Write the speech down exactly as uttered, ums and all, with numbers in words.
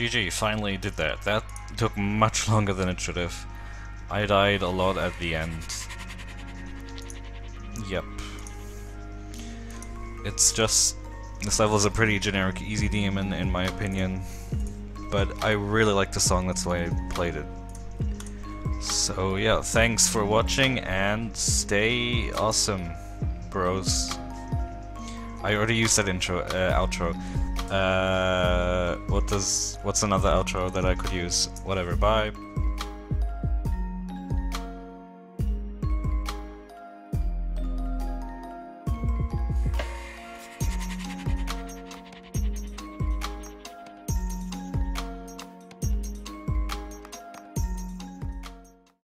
G G, finally did that. That took much longer than it should have. I died a lot at the end. Yep. It's just... this level is a pretty generic easy demon, in my opinion. But I really like the song, that's why I played it. So yeah, thanks for watching and stay awesome, bros. I already used that intro, uh, outro. Uh, what does, what's another outro that I could use? Whatever, bye.